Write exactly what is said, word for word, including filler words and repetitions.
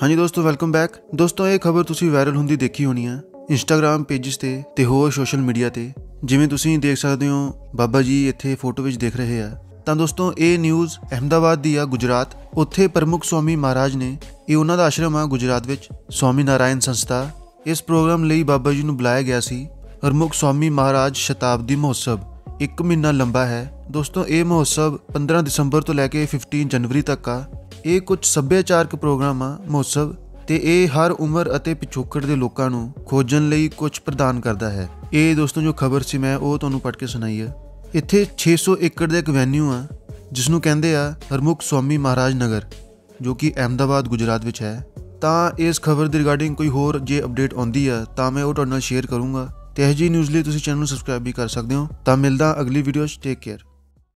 हाँ जी दोस्तों, welcome back. दोस्तों ये खबर तुसी वायरल होंदी देखी होनी है इंस्टाग्राम पेजिस ते ते होर सोशल मीडिया ते। जिमें तुसी देख सकते हो बाबा जी इत्थे फोटो विच देख रहे हैं। तो दोस्तों ये न्यूज़ अहमदाबाद दी आ गुजरात, उत्थे प्रमुख स्वामी महाराज ने, ये उन्हां दा आश्रम आ गुजरात विच, स्वामी नारायण संस्था। इस प्रोग्राम लई बाबा जी नूं बुलाया गया सी। प्रमुख स्वामी महाराज शताब्दी महोत्सव एक महीना लंबा है दोस्तों। ये महोत्सव पंद्रह दिसंबर तो लैके फिफ्टीन जनवरी तक का। ये कुछ सभ्याचारक प्रोग्राम आ महोत्सव ते यह हर उम्र अते पिछोकड़ के लोगों को खोजन लई कुछ प्रदान करता है। ये दोस्तों जो खबर सी मैं वो तुहानूं पढ़ के सुनाई है। इत्थे छे सौ एकड़ का एक वैन्यू आ जिसनूं कहिंदे आ हरमुख स्वामी महाराज नगर, जो कि अहमदाबाद गुजरात विच है। तो इस खबर के रिगार्डिंग कोई होर जे अपडेट आती है तो मैं वो तुहाडे नाल शेयर करूँगा। तो यह जी न्यूज़ लई तुसीं चैनल सब्सक्राइब भी कर सकते हो। तो मिलदा अगली वीडियो, टेक केयर।